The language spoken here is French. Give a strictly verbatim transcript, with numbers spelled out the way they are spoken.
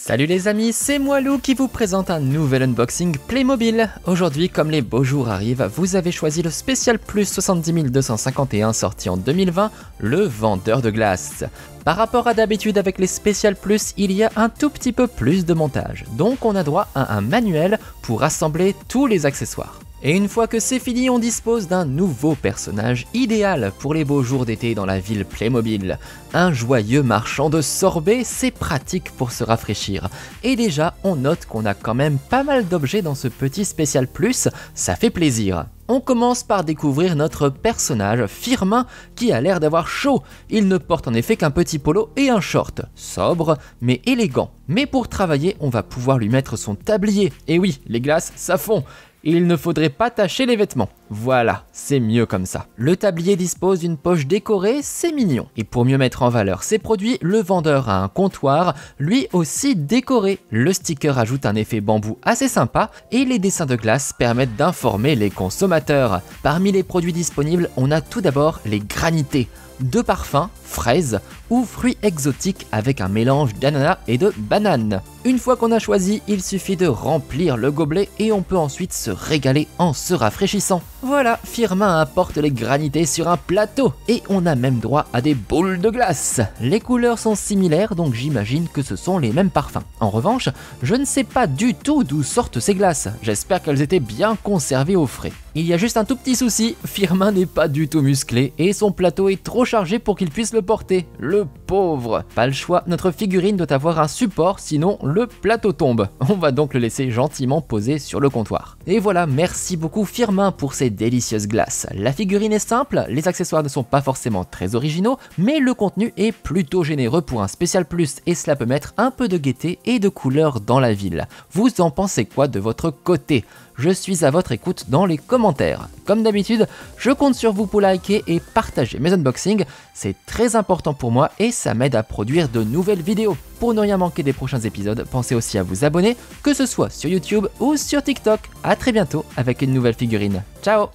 Salut les amis, c'est moi Lou qui vous présente un nouvel unboxing Playmobil. Aujourd'hui, comme les beaux jours arrivent, vous avez choisi le Special Plus sept zéro zéro deux cinq un sorti en deux mille vingt, le vendeur de glace. Par rapport à d'habitude avec les Special Plus, il y a un tout petit peu plus de montage, donc on a droit à un manuel pour assembler tous les accessoires. Et une fois que c'est fini, on dispose d'un nouveau personnage idéal pour les beaux jours d'été dans la ville Playmobil. Un joyeux marchand de sorbets, c'est pratique pour se rafraîchir. Et déjà, on note qu'on a quand même pas mal d'objets dans ce petit spécial plus, ça fait plaisir. On commence par découvrir notre personnage, Firmin, qui a l'air d'avoir chaud. Il ne porte en effet qu'un petit polo et un short, sobre mais élégant. Mais pour travailler, on va pouvoir lui mettre son tablier. Et oui, les glaces, ça fond. Il ne faudrait pas tâcher les vêtements. Voilà, c'est mieux comme ça. Le tablier dispose d'une poche décorée, c'est mignon. Et pour mieux mettre en valeur ses produits, le vendeur a un comptoir, lui aussi décoré. Le sticker ajoute un effet bambou assez sympa et les dessins de glace permettent d'informer les consommateurs. Parmi les produits disponibles, on a tout d'abord les granités. De parfums, fraises ou fruits exotiques avec un mélange d'ananas et de bananes. Une fois qu'on a choisi, il suffit de remplir le gobelet et on peut ensuite se régaler en se rafraîchissant. Voilà, Firmin apporte les granités sur un plateau et on a même droit à des boules de glace. Les couleurs sont similaires donc j'imagine que ce sont les mêmes parfums. En revanche, je ne sais pas du tout d'où sortent ces glaces, j'espère qu'elles étaient bien conservées au frais. Il y a juste un tout petit souci, Firmin n'est pas du tout musclé et son plateau est trop chargé pour qu'il puisse le porter. Le pauvre! Pas le choix, notre figurine doit avoir un support sinon le plateau tombe. On va donc le laisser gentiment poser sur le comptoir. Et voilà, merci beaucoup Firmin pour ces délicieuses glaces. La figurine est simple, les accessoires ne sont pas forcément très originaux, mais le contenu est plutôt généreux pour un spécial plus et cela peut mettre un peu de gaieté et de couleur dans la ville. Vous en pensez quoi de votre côté ? Je suis à votre écoute dans les commentaires. Comme d'habitude, je compte sur vous pour liker et partager mes unboxings, c'est très important pour moi et ça m'aide à produire de nouvelles vidéos. Pour ne rien manquer des prochains épisodes, pensez aussi à vous abonner, que ce soit sur YouTube ou sur TikTok. A très bientôt avec une nouvelle figurine. Ciao!